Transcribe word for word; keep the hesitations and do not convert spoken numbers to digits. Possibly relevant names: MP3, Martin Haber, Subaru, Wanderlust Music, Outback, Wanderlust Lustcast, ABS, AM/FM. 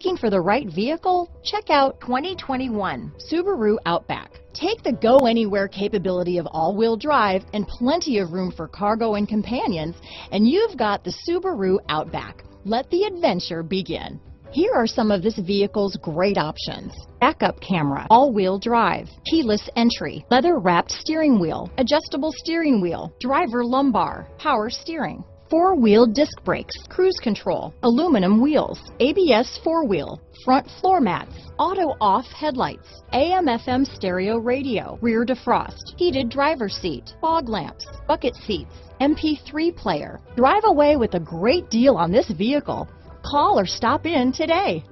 Looking for the right vehicle? Check out twenty twenty-one Subaru Outback. Take the go-anywhere capability of all-wheel drive and plenty of room for cargo and companions, and you've got the Subaru Outback. Let the adventure begin. Here are some of this vehicle's great options: backup camera, all-wheel drive, keyless entry, leather-wrapped steering wheel, adjustable steering wheel, driver lumbar, power steering, four-wheel disc brakes, cruise control, aluminum wheels, A B S four-wheel, front floor mats, auto-off headlights, A M F M stereo radio, rear defrost, heated driver's seat, fog lamps, bucket seats, M P three player. Drive away with a great deal on this vehicle. Call or stop in today.